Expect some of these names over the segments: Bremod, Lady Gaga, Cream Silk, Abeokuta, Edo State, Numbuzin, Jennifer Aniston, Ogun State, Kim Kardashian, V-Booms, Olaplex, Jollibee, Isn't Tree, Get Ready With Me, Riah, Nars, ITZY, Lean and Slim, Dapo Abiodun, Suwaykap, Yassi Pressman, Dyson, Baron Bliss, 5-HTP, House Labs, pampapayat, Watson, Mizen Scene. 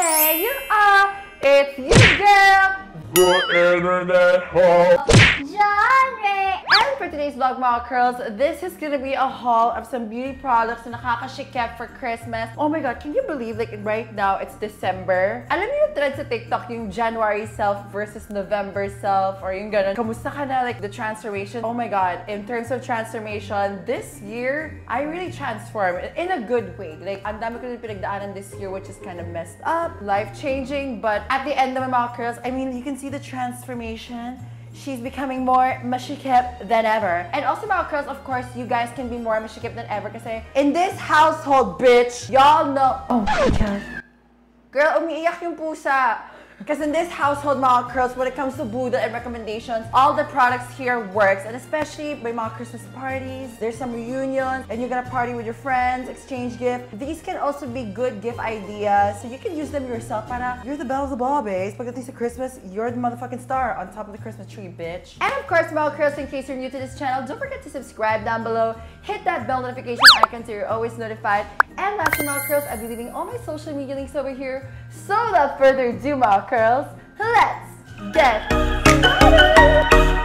Hey, you all, it's you girl, the internet haul, Genre. And for today's vlog, mga curls, this is gonna be a haul of some beauty products na nakakashikep for Christmas. Oh my God, can you believe, like, right now, it's December? Alam niyo yung thread sa TikTok, yung January self versus November self, or yung ganun. Kamusta ka na, like, the transformation? Oh my God, in terms of transformation, this year, I really transformed in a good way. Like, ang dami ko din pinagdaanan this year, which is kind of messed up, life-changing, but at the end of my mga curls, I mean, you can see the transformation. She's becoming more mashikip than ever. And also, my girls, of course, you guys can be more mashikip than ever kasi in this household, bitch, y'all know. Oh my God. Girl, umiiyak yung pusa. Because in this household, mga curls, when it comes to boodle and recommendations, all the products here works. And especially by mga Christmas parties, there's some reunions, and you're gonna party with your friends, exchange gifts. These can also be good gift ideas, so you can use them yourself. Para you're the belle of the ball, babe. Pagdating sa Christmas, you're the motherfucking star on top of the Christmas tree, bitch. And of course, mga curls, in case you're new to this channel, don't forget to subscribe down below. Hit that bell notification icon so you're always notified. And last, mga curls, I'll be leaving all my social media links over here. So without further ado, mga curls, let's get started!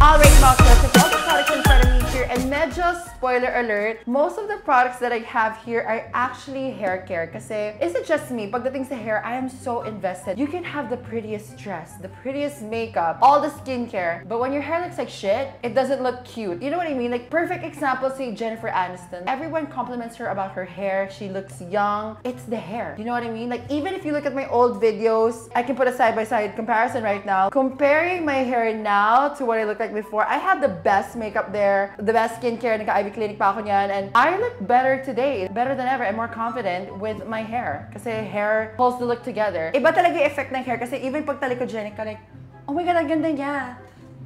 Alright, mga curls, with all the products in front of me here, and medyo spoiler alert, most of the products that I have here are actually hair care. Kasi, is it just me? Pagdating sa hair, I am so invested. You can have the prettiest dress, the prettiest makeup, all the skincare, but when your hair looks like shit, it doesn't look cute. You know what I mean? Like, perfect example, say Jennifer Aniston. Everyone compliments her about her hair. She looks young. It's the hair. You know what I mean? Like, even if you look at my old videos, I can put a side-by-side comparison right now. Comparing my hair now to what I looked like before, I had the best makeup there, the best skincare, naka-IV clinic pa ako niyan, and I look better today, better than ever, and more confident with my hair. Kasi hair pulls the look together. Iba talaga yung effect ng hair kasi even pag talikogenic ka, like, oh my God, ang ganda niya.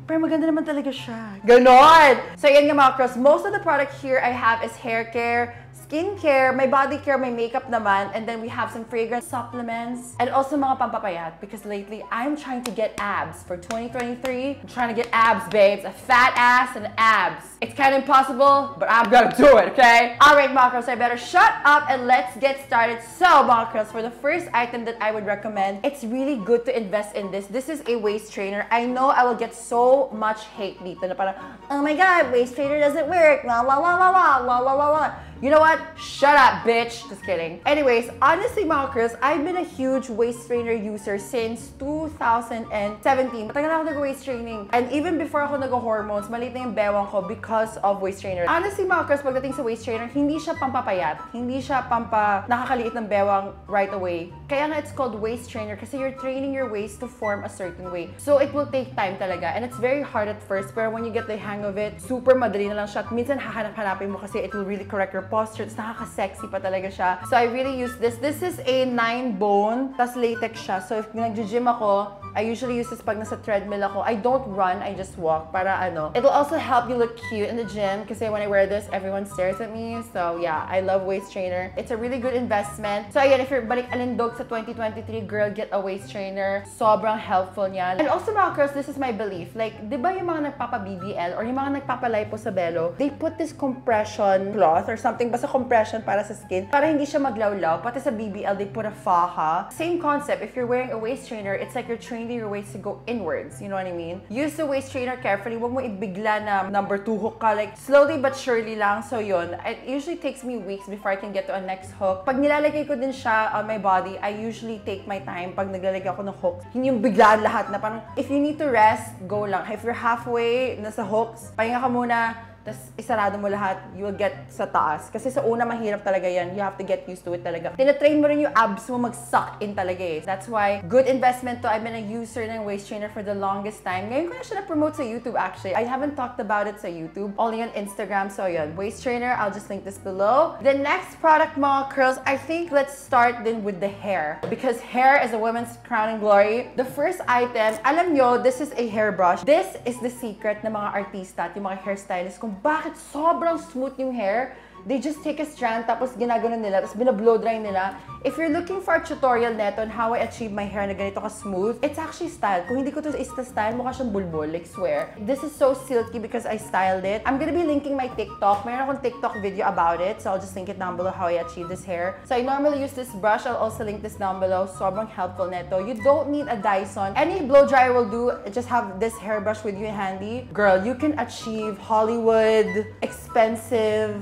Pero maganda naman talaga siya. Ganon! So yan nga mga cross, most of the product here I have is hair care, skincare, my body care, my makeup naman, and then we have some fragrance supplements and also mga pampapayat because lately I'm trying to get abs for 2023. I'm trying to get abs, babes. A fat ass and abs. It's kind of impossible, but I'm gonna do it, okay? Alright, mga girls, I better shut up and let's get started. So, mga girls, for the first item that I would recommend, it's really good to invest in this. This is a waist trainer. I know I will get so much hate dito na parang, oh my God, waist trainer doesn't work, la la la la la la la la la. You know what? Shut up, bitch. Just kidding. Anyways, honestly, mga girls, I've been a huge waist trainer user since 2017. Matagal ako nag-waist training. And even before ako nag-hormones, maliit na yung bewang ko because of waist trainer. Honestly, mga girls, pagdating sa waist trainer, hindi siya pampapayat. Hindi siya pampa nakakaliit ng bewang right away. Kaya nga it's called waist trainer kasi you're training your waist to form a certain way. So it will take time talaga. And it's very hard at first, pero when you get the hang of it, super madali na lang siya. At minsan hahanap-hanapin mo kasi it will really correct your posture. It's nakaka-sexy pa talaga siya. So I really use this. This is a 9-bone, tas latex siya. So if nag-gym ako, I usually use this pag nasa treadmill ako. I don't run, I just walk. Para ano. It'll also help you look cute in the gym kasi when I wear this, everyone stares at me. So yeah, I love waist trainer. It's a really good investment. So again, if you're balik alindog sa 2023, girl, get a waist trainer. Sobrang helpful niyan. And also mga girls, this is my belief. Like, di ba yung mga nagpapa-BBL or yung mga nagpapalipo sa belo, they put this compression cloth or something basta compression para sa skin para hindi siya maglawlaw. Pati sa BBL, they put a faja. Same concept, if you're wearing a waist trainer, it's like you're training your waist to go inwards. You know what I mean? Use the waist trainer carefully. Huwag mo ibigla na number 2 hook ka. Like, slowly but surely lang. So yun, it usually takes me weeks before I can get to a next hook. Pag nilalagay ko din siya on my body, I usually take my time pag naglalagay ako ng hook. Hindi yung biglaan lahat na parang, if you need to rest, go lang. If you're halfway na sa hooks, pahinga ka muna. Tapos isarado mo lahat, you will get sa taas. Kasi sa una, mahirap talaga yan. You have to get used to it talaga. Tinatrain mo rin yung abs mo mag-suck in talaga eh. That's why, good investment to. I've been a user ng waist trainer for the longest time. Ngayon ko na siya na-promote sa YouTube actually. I haven't talked about it sa YouTube. Only on Instagram. So yun, waist trainer. I'll just link this below. The next product, mga curls, I think let's start then with the hair. Because hair is a woman's crown and glory. The first item, alam nyo, this is a hairbrush. This is the secret ng mga artista, yung mga hairstylists, bakit sobrang smooth yung hair They just take a strand, tapos ginagano nila, tapos binablow dry nila. If you're looking for a tutorial neto on how I achieve my hair na ganito ka-smooth, it's actually styled. Kung hindi ko ito ista-style, mukha siyang bulbol, like swear. This is so silky because I styled it. I'm gonna be linking my TikTok. Mayroon akong TikTok video about it, so I'll just link it down below how I achieve this hair. So I normally use this brush. I'll also link this down below. Sobrang helpful neto. You don't need a Dyson. Any blow dryer will do. Just have this hairbrush with you handy. Girl, you can achieve Hollywood, expensive,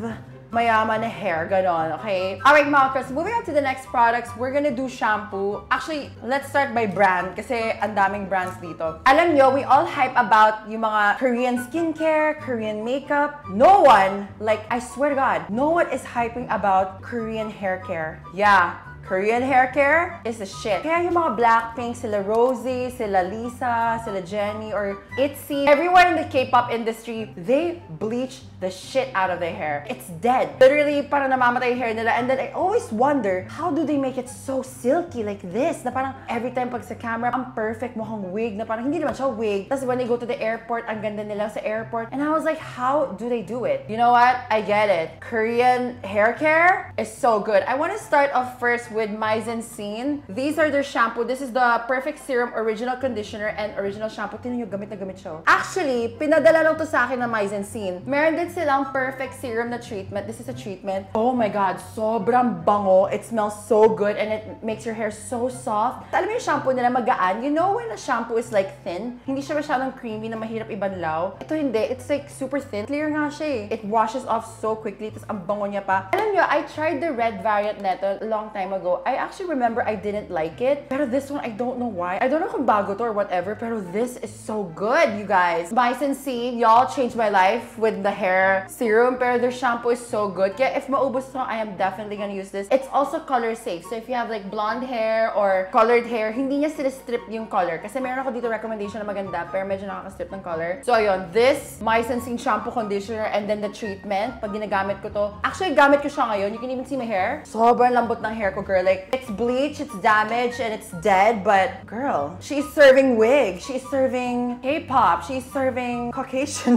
mayaman na hair, ganon, okay? Alright mga Chris, moving on to the next products, we're gonna do shampoo. Actually, let's start by brand kasi ang daming brands dito. Alam nyo, we all hype about yung mga Korean skincare, Korean makeup. No one, like I swear to God, no one is hyping about Korean hair care. Yeah. Korean hair care is the shit. Kaya yung mga Blackpink, sila Rosie, sila Lisa, sila Jennie, or ITZY, everyone in the K-pop industry, they bleach the shit out of their hair. It's dead. Literally, parang namamatay yung hair nila. And then I always wonder, how do they make it so silky like this? Na parang every time pag sa camera, ang perfect mukhang wig, na parang hindi naman siya wig. Tapos when they go to the airport, ang ganda nila sa airport. And I was like, how do they do it? You know what? I get it. Korean hair care is so good. I want to start off first with Mizen Scene. These are their shampoo. This is the Perfect Serum Original Conditioner and Original Shampoo. Tingnan nyo, gamit na gamit siya. Actually, pinadala lang to sa akin na Mizen Scene. Meron din silang Perfect Serum na treatment. This is a treatment. Oh my God, sobrang bango. It smells so good and it makes your hair so soft. Alam mo yung shampoo nila magaan? You know when a shampoo is like thin? Hindi siya masyadong creamy na mahirap ibanlaw. Ito hindi. It's like super thin. Clear nga siya eh. It washes off so quickly. Tapos ang bango niya pa. Alam nyo, I tried the red variant neto a long time ago. I actually remember I didn't like it. Pero this one, I don't know why. I don't know kung bago to or whatever. Pero this is so good, you guys. Mizen Scene, y'all changed my life with the hair serum. Pero their shampoo is so good. Kaya if maubos na, I am definitely gonna use this. It's also color safe. So if you have like blonde hair or colored hair, hindi niya sinistrip yung color. Kasi meron ako dito recommendation na maganda. Pero medyo nakakastrip ng color. So ayun, this Mizen Scene shampoo conditioner and then the treatment. Pag ginagamit ko to, actually gamit ko siya ngayon. You can even see my hair. Sobrang lambot ng hair ko, girl. Like, it's bleached, it's damaged, and it's dead, but girl, she's serving wig, she's serving K-pop, she's serving Caucasian.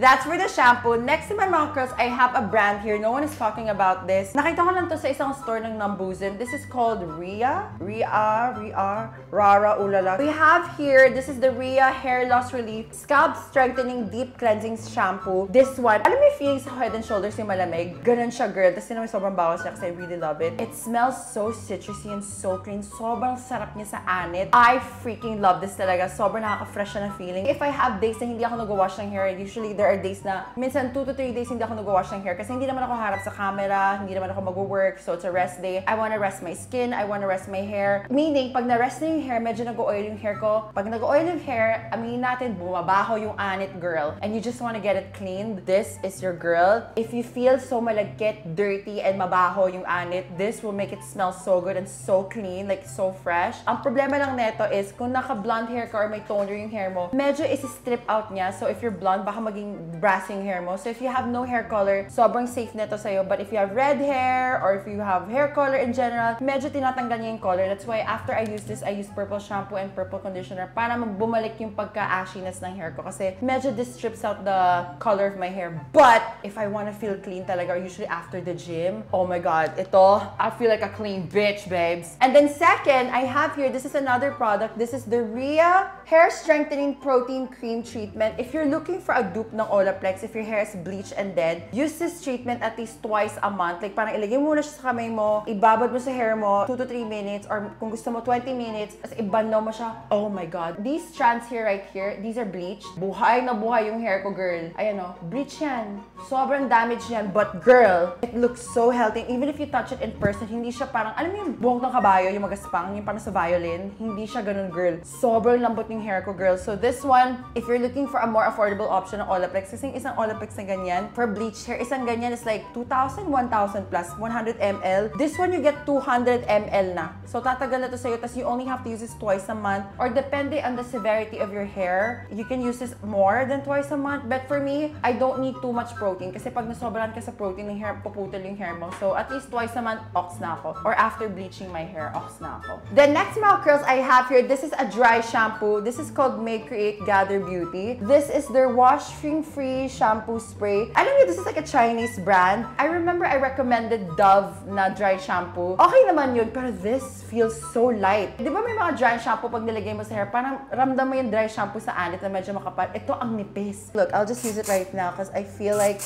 That's for the shampoo. Next to my mga girls, I have a brand here. No one is talking about this. Nakita ko lang to sa isang store ng Numbuzin. This is called Riah, Rara, Ulala. We have here, this is the Riah Hair Loss Relief Scalp Strengthening Deep Cleansing Shampoo. This one, alam mo yung feeling sa Head and Shoulders yung malamig? Ganun siya, girl. Tapos yun naman sobrang bawas siya kasi I really love it. It smells so citrusy and so clean. Sobrang sarap niya sa anit. I freaking love this talaga. Sobrang nakaka-fresh na feeling. If I have days na hindi ako nag-wash ng hair, usually there are days na minsan 2 to 3 days hindi ako nag-wash ng hair kasi hindi naman ako harap sa camera, hindi naman ako mag-work, so it's a rest day. I wanna rest my skin, I wanna rest my hair. Meaning, pag na-rest na yung hair, medyo nag-oil yung hair ko. Pag nag-oil yung hair, aminin natin, bumabaho yung anit, girl. And you just wanna get it cleaned. This is your girl. If you feel so malagkit, dirty, and mabaho yung anit, this will make it smell so good and so clean, like so fresh. Ang problema lang neto is kung naka-blonde hair ka or may toner yung hair mo, medyo isi-strip out niya. So if you're blonde, baka maging brassy yung hair mo. So if you have no hair color, sobrang safe neto sa'yo. But if you have red hair or if you have hair color in general, medyo tinatanggal niya yung color. That's why after I use this, I use purple shampoo and purple conditioner para magbumalik yung pagka-ashiness ng hair ko kasi medyo this strips out the color of my hair. But if I wanna feel clean talaga, usually after the gym, oh my God, ito, I feel like a clean bitch, babes. And then second, I have here, this is another product. This is the Riah Hair Strengthening Protein Cream Treatment. If you're looking for a dupe ng Olaplex, if your hair is bleached and dead, use this treatment at least twice a month. Like parang ilagay mo muna siya sa kamay mo, ibabad mo sa hair mo, 2 to 3 minutes, or kung gusto mo, 20 minutes, as ibanlaw mo siya. Oh my God. These strands here, right here, these are bleached. Buhay na buhay yung hair ko, girl. Ayan o, bleach yan. Sobrang damage yan, but girl, it looks so healthy. Even if you touch it in person, hindi siya parang, alam mo yung buhok ng kabayo, yung magaspang, yung parang sa violin, hindi siya ganun, girl. Sobrang lambot yung hair ko, girl. So this one, if you're looking for a more affordable option ng Olaplex, kasi isang Olaplex na ganyan, for bleached hair, isang ganyan is like 2,000, 1,000 plus, 100 ml. This one, you get 200 ml na. So tatagal na to sa'yo, tas you only have to use this twice a month, or depende on the severity of your hair, you can use this more than twice a month. But for me, I don't need too much protein, kasi pag nasobrahan ka sa protein, yung hair, puputol yung hair mo. So at least twice a month, ox na ako. or after bleaching my hair, off na ako. The next mga curls I have here, this is a dry shampoo. This is called Make Create Gather Beauty. This is their washing-free shampoo spray. Alam niyo, this is like a Chinese brand. I remember I recommended Dove na dry shampoo. Okay naman yun, pero this feels so light. Di ba may mga dry shampoo pag nilagay mo sa hair, parang ramdam mo yung dry shampoo sa anit na medyo makapal. Ito ang nipis. Look, I'll just use it right now because I feel like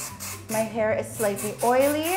my hair is slightly oily.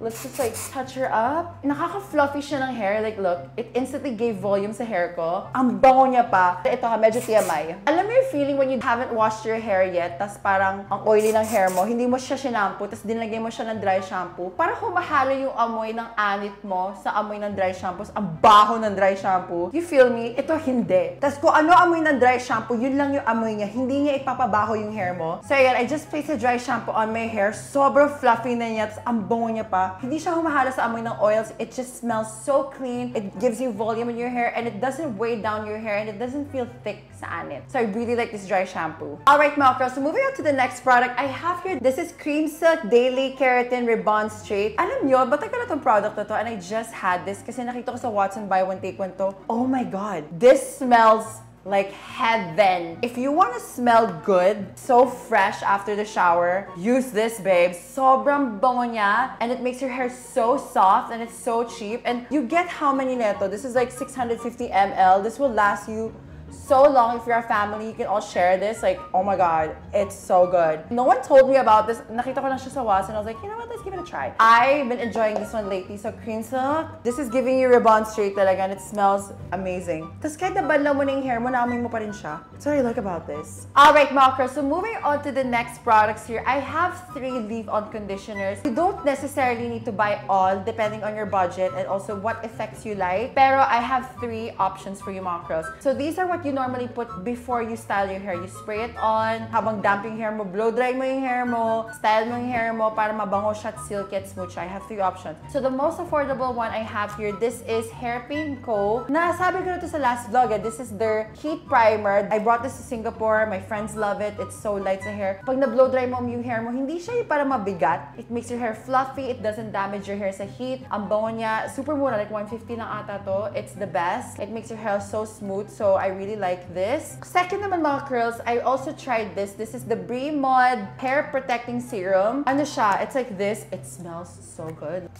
Let's just like touch her up. Nakaka-fluffy siya ng hair. Like look, it instantly gave volume sa hair ko. Ang bango niya pa. Ito ha, medyo TMI. Alam mo yung feeling when you haven't washed your hair yet, tas parang ang oily ng hair mo, hindi mo siya shampoo, tas dinlagay mo siya ng dry shampoo. Para humahalo yung amoy ng anit mo sa amoy ng dry shampoo. Ang baho ng dry shampoo. You feel me? Ito hindi. Tas kung ano amoy ng dry shampoo, yun lang yung amoy niya. Hindi niya ipapabaho yung hair mo. So again, I just placed a dry shampoo on my hair. Sobrang fluffy na niya, tas ang bango niya pa. Hindi siya humahalo sa amoy ng oils. It just smells so clean. It gives you volume in your hair and it doesn't weigh down your hair and it doesn't feel thick sa anit. So I really like this dry shampoo. Alright, mga girls. So moving on to the next product I have here. This is Cream Silk Daily Keratin Rebond Straight. Alam nyo, batag na itong product na to and I just had this kasi nakita ko sa Watson Buy One Take One to. Oh my God. This smells like heaven. If you want to smell good, so fresh after the shower, use this, babe. Sobrang bango niya, and it makes your hair so soft, and it's so cheap. And you get how many neto? This is like 650 ml. This will last you so long. If you're a family, you can all share this. Like, oh my God, it's so good. No one told me about this. Nakita ko lang siya sa Watson and I was like, you know what, let's give it a try. I've been enjoying this one lately. So, Cream Silk, this is giving you Rebond Straight talaga and it smells amazing. Tapos kahit nabanlaw mo na yung hair mo, naamoy mo pa rin siya. That's what I like about this. Alright, mga girls. So, moving on to the next products here. I have 3 leave-on conditioners. You don't necessarily need to buy all depending on your budget and also what effects you like. Pero, I have 3 options for you, mga girls. So, these are what you normally put before you style your hair. You spray it on, habang damp yung hair mo, blow dry mo yung hair mo, style mo yung hair mo para mabango siya, silky at smooth siya. I have 3 options. So the most affordable one I have here, this is Hairpin Co. Nasabi ko na to sa last vlog, eh. This is their heat primer. I brought this to Singapore. My friends love it. It's so light sa hair. Pag na-blow dry mo yung hair mo, hindi siya para mabigat. It makes your hair fluffy. It doesn't damage your hair sa heat. Ang bango niya. Super mura. Like 150 lang ata to. It's the best. It makes your hair so smooth. So I really like this. Second naman mga curls, I also tried this. This is the Bremod Hair Protecting Serum. Ano siya? It's like this. It smells so good.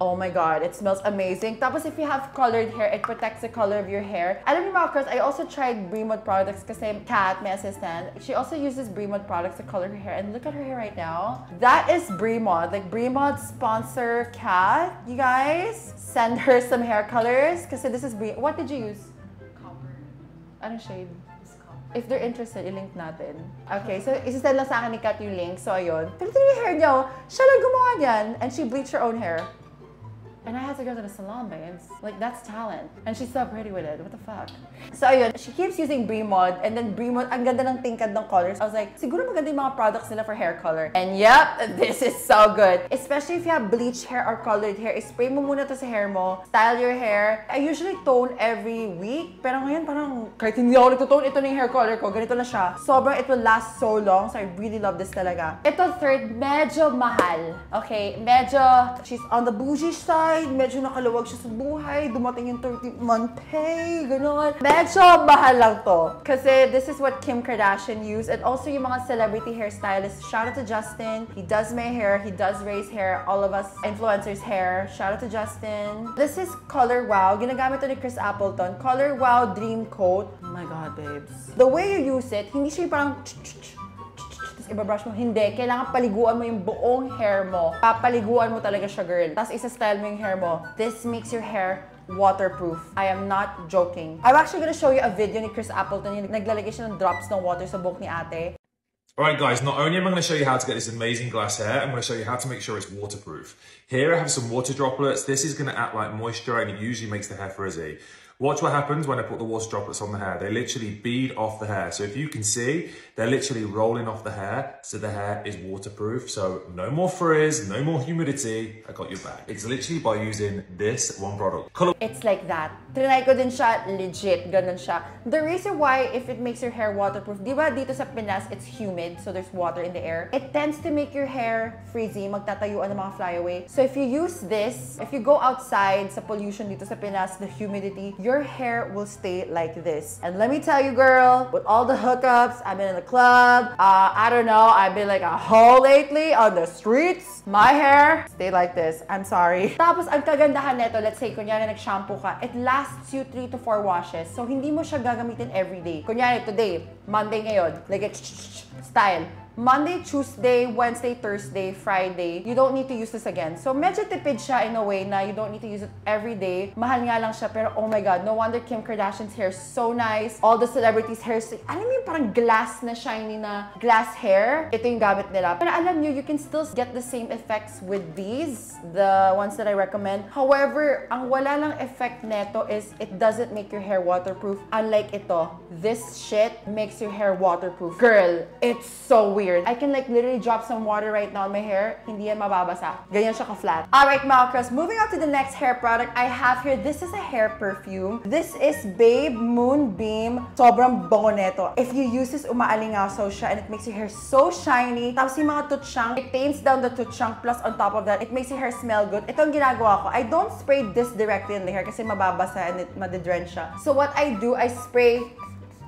Oh my God, it smells amazing. Tapos if you have colored hair, it protects the color of your hair. Alam niyo mga girls, I also tried Bremod products kasi Kat, my assistant, she also uses Bremod products to color her hair. And look at her hair right now. That is Bremod. Like Bremod sponsor Kat, you guys. Send her some hair colors kasi this is Bremod. What did you use? Anong shade? If they're interested, i-link natin. Okay, so isi-send lang sa akin ni Kat yung link. So, ayun. Pero ito yung hair niya, siya lang gumawa niyan. And she bleached her own hair. And I had to go to the salon, babes. Like, that's talent. And she's so pretty with it. What the fuck? So, ayun. She keeps using Bremod. And then Bremod, ang ganda ng tingkad ng colors. I was like, siguro maganda yung mga products nila for hair color. And yep, this is so good. Especially if you have bleached hair or colored hair, ispray mo muna to sa hair mo. Style your hair. I usually tone every week. Pero ngayon, parang kahit hindi ako nagtotone, ito na yung hair color ko. Ganito na siya. Sobrang it will last so long. So, I really love this talaga. Ito, third, medyo mahal. Okay, medyo, she's on the bougie side. Medyo nakaluwag siya sa buhay. Dumating yung 30-month pay. Ganon. Medyo mahal lang to. Kasi this is what Kim Kardashian used. And also yung mga celebrity hairstylists. Shout out to Justin. He does my hair. He does Ray's hair. All of us influencers' hair. Shout out to Justin. This is Color Wow. Ginagamit to ni Chris Appleton. Color Wow Dream Coat. Oh my God, babes. The way you use it, hindi siya parang ibabrush mo. Hindi. Kailangan paliguan mo yung buong hair mo. Papaliguan mo talaga siya, girl. Tapos isa-style mo yung hair mo. This makes your hair waterproof. I am not joking. I'm actually gonna show you a video ni Chris Appleton. Yung naglalagay siya ng drops ng water sa buhok ni ate. Alright guys, not only am I going to show you how to get this amazing glass hair, I'm going to show you how to make sure it's waterproof. Here I have some water droplets. This is going to act like moisture and it usually makes the hair frizzy. Watch what happens when I put the water droplets on the hair. They literally bead off the hair. So if you can see, they're literally rolling off the hair, so the hair is waterproof. So no more frizz, no more humidity. I got your back. It's literally by using this one product. Color. It's like that. Trinay ko din siya, legit, ganun siya. The reason why, if it makes your hair waterproof, di ba dito sa Pinas, it's humid, so there's water in the air. It tends to make your hair frizzy, magtatayuan ng mga flyaway. So if you use this, if you go outside sa pollution dito sa Pinas, the humidity, your hair will stay like this. And let me tell you, girl, with all the hookups, I've been in the club, I don't know, I've been like a hoe lately on the streets. My hair stay like this. I'm sorry. Tapos ang kagandahan nito, let's say, kunyari nag-shampoo ka, it lasts you 3 to 4 washes. So hindi mo siya gagamitin everyday. Kunyari today, Monday ngayon, like style. Monday, Tuesday, Wednesday, Thursday, Friday, you don't need to use this again. So medyo tipid siya in a way na you don't need to use it every day. Mahal nga lang siya, pero oh my God, no wonder Kim Kardashian's hair is so nice. All the celebrities' hair, alam niyo parang glass na shiny na glass hair. Ito yung gamit nila. Pero alam niyo, you can still get the same effects with these, the ones that I recommend. However, ang wala lang effect neto is it doesn't make your hair waterproof. Unlike ito, this shit makes your hair waterproof. Girl, it's so weird. I can like literally drop some water right now on my hair. Hindi yan mababasa. Ganyan siya ka-flat. Alright, mga girls, moving on to the next hair product I have here. This is a hair perfume. This is Babe Moonbeam. Sobrang bango neto. If you use this, umaalingaso siya and it makes your hair so shiny. Tapos yung mga tutsyang, it tames down the tutsyang, plus on top of that, it makes your hair smell good. Itong ginagawa ko, I don't spray this directly in the hair kasi mababasa and it madedren siya. So what I do, I spray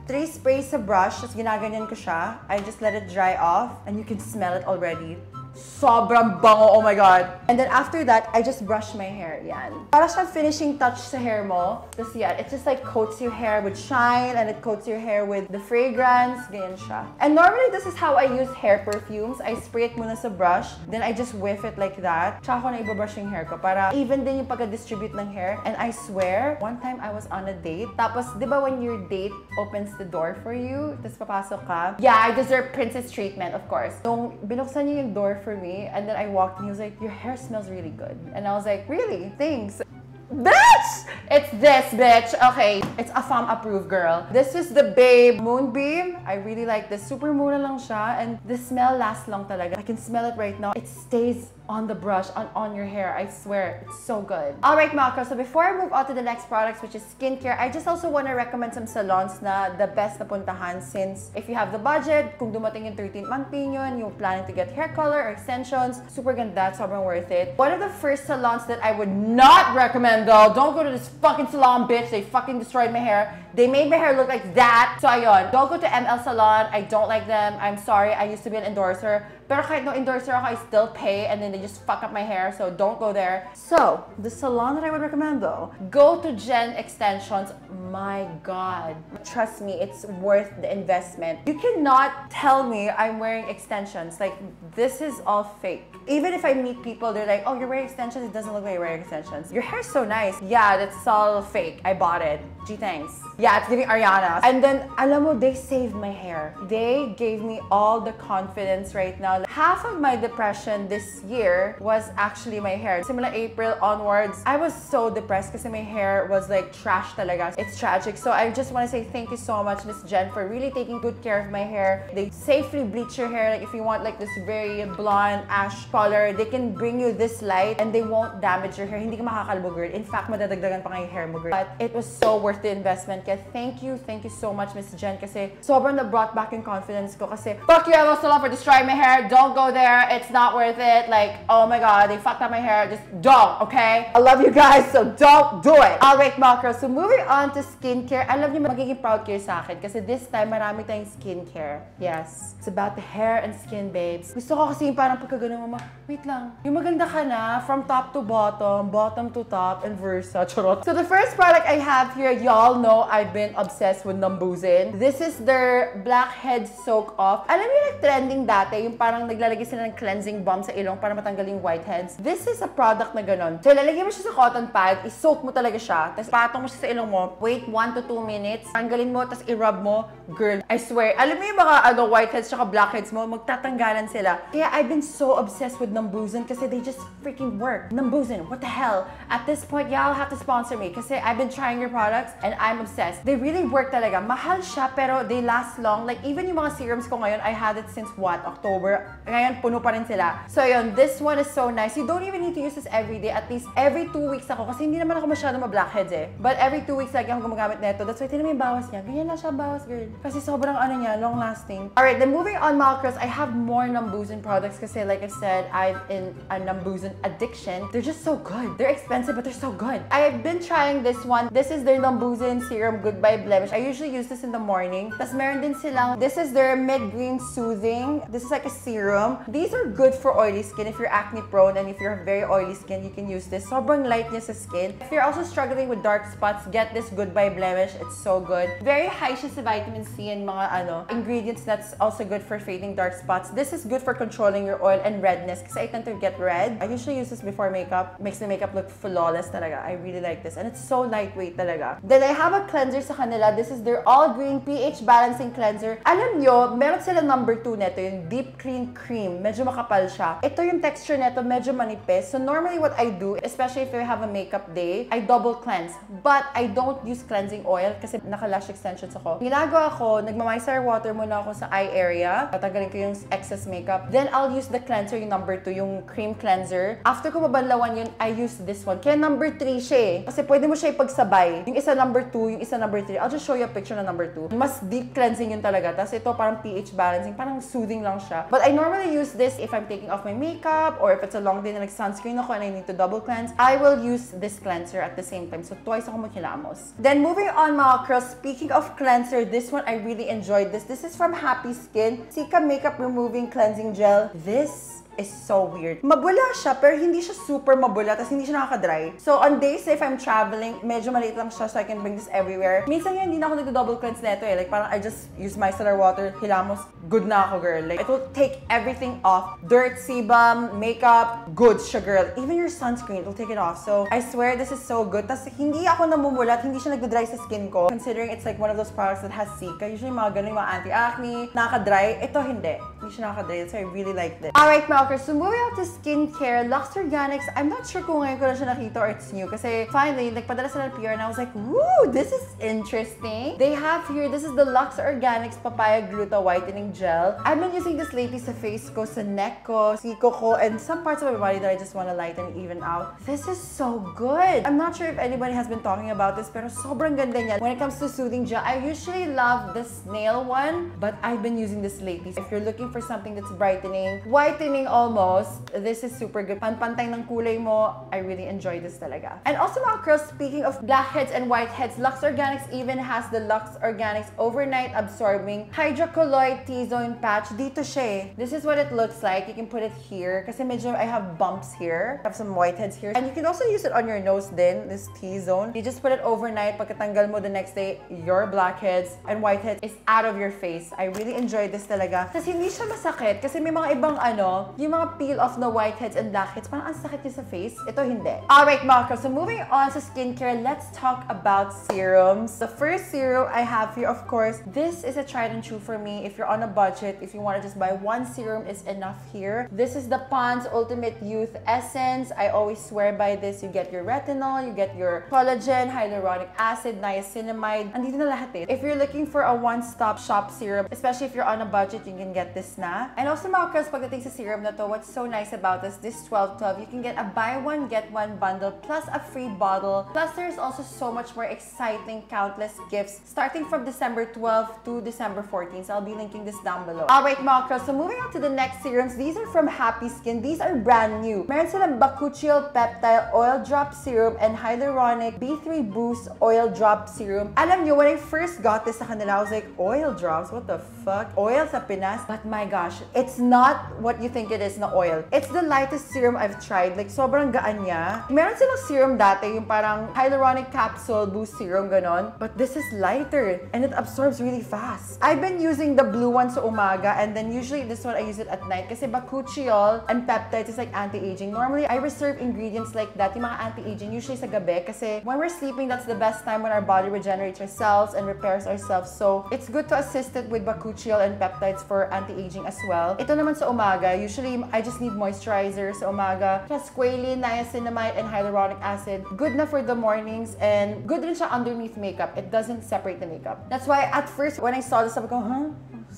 3 sprays sa brush, just ginaganyan ko siya. I just let it dry off and you can smell it already. Sobrang bango, oh my God. And then after that, I just brush my hair, yan. Para siyang finishing touch sa hair mo. Tapos yan, it just like coats your hair with shine and it coats your hair with the fragrance, ganyan siya. And normally this is how I use hair perfumes. I spray it muna sa brush, then I just whiff it like that. Tsaka ko na ibabrush yung hair ko para even din yung pagka-distribute ng hair. And I swear, one time I was on a date. Tapos, di ba when your date opens the door for you, tapos papasok ka? Yeah, I deserve princess treatment, of course. Nung binuksan niya yung door for me, and then I walked and he was like, your hair smells really good. And I was like, really? Thanks. Bitch! It's this, bitch. Okay. It's a fam approved, girl. This is the Babe Moonbeam. I really like this. Super mura lang siya, and the smell lasts long talaga. I can smell it right now. It stays on the brush, on your hair. I swear, it's so good. Alright, mga girls, so before I move on to the next products, which is skincare, I just also want to recommend some salons na the best na puntahan, since if you have the budget, kung dumating yung 13th month yun, yung planning to get hair color or extensions, super ganda, sobrang worth it. One of the first salons that I would not recommend though, don't go to this fucking salon, bitch. They fucking destroyed my hair. They made my hair look like that. So ayun, don't go to ML Salon. I don't like them. I'm sorry, I used to be an endorser. Pero kahit no endorser ako, I still pay, and then they just fuck up my hair, so don't go there. So, the salon that I would recommend though, go to Gen Extensions. My God. Trust me, it's worth the investment. You cannot tell me I'm wearing extensions. Like, this is all fake. Even if I meet people, they're like, oh, you're wearing extensions? It doesn't look like you're wearing extensions. Your hair's so nice. Yeah, that's all fake. I bought it. Gee, thanks. Yeah, it's giving Ariana. And then, alam mo, they saved my hair. They gave me all the confidence right now. Half of my depression this year was actually my hair. Simula April onwards, I was so depressed kasi my hair was like trash talaga. It's tragic. So I just want to say thank you so much, Miss Jen, for really taking good care of my hair. They safely bleach your hair. Like if you want like this very blonde ash color, they can bring you this light and they won't damage your hair. Hindi ka makakalbo, girl. In fact, madadagdagan pa ng hair mo, girl. But it was so worth the investment. Kaya thank you so much, Miss Jen, kasi sobrang na brought back yung confidence ko kasi fuck you, I was so long for destroying my hair. Don't go there. It's not worth it. Like, oh my God, they fucked up my hair. Just don't, okay? I love you guys, so don't do it. Alright, mga girls, so moving on to skincare. I love you, magiging proud kayo sa akin kasi this time, marami tayong skincare. Yes. It's about the hair and skin, babes. Gusto ko kasi yung parang pagkagano mo, wait lang, yung maganda ka na from top to bottom, bottom to top, and versa. Charot. So the first product I have here, y'all know I've been obsessed with Numbuzin. This is their Blackhead Soak Off. Alam niyo, like trending dati, yung parang naglalagay sila ng cleansing balm sa ilong para matanggal yung whiteheads. This is a product na ganon. So, lalagay mo siya sa cotton pad, isoak mo talaga siya, tapos patong mo siya sa ilong mo, wait wait 1 to 2 minutes. Tanggalin mo, tapos i-rub mo. Girl, I swear, alam mo yung mga whiteheads tsaka blackheads mo, magtatanggalan sila. Kaya I've been so obsessed with Numbuzin kasi they just freaking work. Numbuzin, what the hell? At this point, y'all have to sponsor me kasi I've been trying your products and I'm obsessed. They really work talaga. Mahal siya pero they last long. Like even yung mga serums ko ngayon, I had it since what? October. Ngayon, puno pa rin sila. So yun, this one is so nice. You don't even need to use this every day. At least every 2 weeks ako kasi hindi naman ako masyado ma-blackheads eh. But every 2 weeks lagi ako gumagamit na ito. That's why tinanong yung bawas niya. Ganyan lang siya bawas, girl. Kasi sobrang ano niya, long lasting. Alright, then moving on mga girls, I have more Numbuzin products kasi like I said, I'm in a Numbuzin addiction. They're just so good. They're expensive but they're so good. I've been trying this one. This is their Numbuzin Serum Goodbye Blemish. I usually use this in the morning. Tapos meron din silang, this is their Mid Green Soothing. This is like a serum. These are good for oily skin. If you're acne prone and if you have very oily skin, you can use this. Sobrang light niya sa skin. If you're also struggling with dark spots, get this Goodbye Blemish. It's so good. Very high siya sa vitamin C and mga ingredients that's also good for fading dark spots. This is good for controlling your oil and redness because I tend to get red. I usually use this before makeup. Makes the makeup look flawless talaga. I really like this and it's so lightweight talaga. Then I have a cleanser sa kanila. This is their All Green pH Balancing Cleanser. Alam nyo, meron sila number 2 neto, yung Deep Green Cream. Medyo makapal siya. Ito yung texture neto, medyo manipis. So normally what I do, especially if you have a makeup day, I double cleanse. But I don't use cleansing oil kasi naka-lash extensions ako. Ginagawa ko, nagmamicellar water muna ako sa eye area. Tatanggalin ko yung excess makeup. Then, I'll use the cleanser, yung number 2, yung cream cleanser. After ko mabanlawan yun, I use this one. Kaya number 3 siya eh. Kasi pwede mo siya ipagsabay. Yung isa number 2, yung isa number 3. I'll just show you a picture na number 2. Mas deep cleansing yun talaga. Tapos ito parang pH balancing. Parang soothing lang siya. But I normally use this if I'm taking off my makeup or if it's a long day na nag-sunscreen ako and I need to double cleanse. I will use this cleanser at the same time. So, twice ako magkilamos. Then, moving on mga girls, speaking of cleanser, this one I really enjoyed this. This is from Happy Skin. Sika Makeup Removing Cleansing Gel. This is so weird. Mabula siya, pero hindi siya super mabula, tas hindi siya nakaka-dry. So, on days if I'm traveling, medyo maliit lang siya, so I can bring this everywhere. Minsan yan, hindi na ako nag-double cleanse na ito eh. Like, parang I just use micellar water, hilamos, good na ako, girl. Like, it will take everything off. Dirt, sebum, makeup, good siya, girl. Even your sunscreen, it will take it off. So, I swear, this is so good. Tas, hindi ako namumulat, hindi siya nag-dry sa skin ko. Considering it's like one of those products that has Sika. Usually, mga ganun, mga anti-acne, nakaka-dry. Ito, hindi. Hindi siya nakaka-dry. That's why I really like this. Alright, so moving on to skincare, Luxe Organics, I'm not sure kung ngayon ko na siya nakita or it's new kasi finally, nagpadala sila ng PR and I was like, woo, this is interesting. They have here, this is the Luxe Organics Papaya Gluta Whitening Gel. I've been using this lately sa face ko, sa neck ko, siko ko, and some parts of my body that I just want to lighten even out. This is so good. I'm not sure if anybody has been talking about this, pero sobrang ganda niya. When it comes to soothing gel, I usually love this nail one, but I've been using this lately. If you're looking for something that's brightening, whitening almost, this is super good. Panpantay ng kulay mo. I really enjoy this talaga. And also mga girls, speaking of blackheads and whiteheads, Luxe Organics even has the Luxe Organics Overnight Absorbing Hydrocolloid T-Zone Patch. Dito siya eh. This is what it looks like. You can put it here kasi medyo I have bumps here. I have some whiteheads here. And you can also use it on your nose din, this T-Zone. You just put it overnight. Pagkatanggal mo the next day, your blackheads and whiteheads is out of your face. I really enjoy this talaga. Kasi hindi siya masakit kasi may mga ibang ano, yung mga peel off na whiteheads and blackheads, parang ang sakit niya sa face. Ito hindi. Alright mga girls, so moving on sa skincare, let's talk about serums. The first serum I have here, of course, this is a tried and true for me. If you're on a budget, if you want to just buy one serum, it's enough here. This is the Pan's Ultimate Youth Essence. I always swear by this. You get your retinol, you get your collagen, hyaluronic acid, niacinamide. Andito na lahat eh. If you're looking for a one-stop shop serum, especially if you're on a budget, you can get this na. And also mga girls, pagdating sa serum na to, what's so nice about this 12-12, you can get a buy one get one bundle plus a free bottle, plus there's also so much more exciting countless gifts starting from December 12 to December 14. So I'll be linking this down below. Alright mga girls, so moving on to the next serums, these are from Happy Skin. These are brand new. Meron silang Bakuchiol Peptide Oil Drop Serum and Hyaluronic B3 Boost Oil Drop Serum. Alam nyo, when I first got this sa kanila, I was like, oil drops? What the fuck? Oil sa Pinas? But my gosh, it's not what you think it is na oil. It's the lightest serum I've tried. Like, sobrang gaan niya. Meron silang serum dati, yung parang hyaluronic capsule boost serum, ganon. But this is lighter and it absorbs really fast. I've been using the blue one sa umaga, and then usually this one I use it at night kasi bakuchiol and peptides is like anti-aging. Normally, I reserve ingredients like that, yung mga anti-aging, usually sa gabi kasi when we're sleeping, that's the best time when our body regenerates ourselves and repairs ourselves. So, it's good to assist it with bakuchiol and peptides for anti-aging as well. Ito naman sa umaga, usually I just need moisturizer sa umaga, plus squalene, niacinamide, and hyaluronic acid. Good na for the mornings and good rin siya underneath makeup. It doesn't separate the makeup. That's why at first, when I saw this, I was like, huh?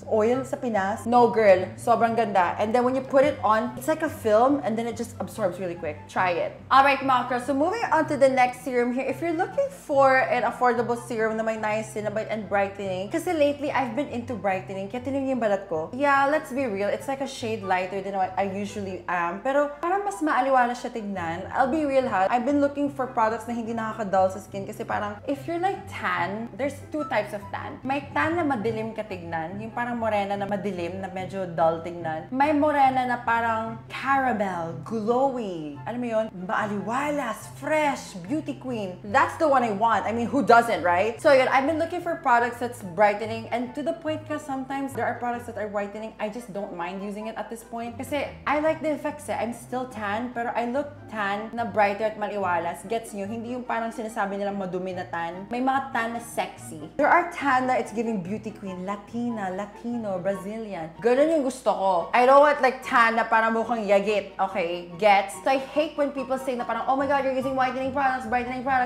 Oil sa Pinas? No, girl. Sobrang ganda. And then when you put it on, it's like a film and then it just absorbs really quick. Try it. Alright, mga girls. So moving on to the next serum here. If you're looking for an affordable serum na may niacinamide and brightening, kasi lately I've been into brightening. Kaya tinignan yung balat ko. Yeah, let's be real. It's like a shade lighter than what I usually am. Pero parang mas maaliwala siya tignan. I'll be real, ha? I've been looking for products na hindi nakaka-dull sa skin kasi parang if you're like tan, there's two types of tan. May tan na madilim ka tignan. Yung parang morena na madilim, na medyo dull tingnan. May morena na parang caramel, glowy. Alam mo yun? Maaliwalas, fresh, beauty queen. That's the one I want. I mean, who doesn't, right? So yun, I've been looking for products that's brightening, and to the point because sometimes there are products that are brightening, I just don't mind using it at this point. Kasi I like the effects eh. I'm still tan, pero I look tan na brighter at maliwalas. Gets nyo? Hindi yung parang sinasabi nilang madumi na tan. May mga tan na sexy. There are tan na it's giving beauty queen, Latino, Brazilian. Ganun yung gusto ko. I don't want like tan na parang mukhang yagit. Okay, gets? So I hate when people say na parang, oh my god, you're using brightening products,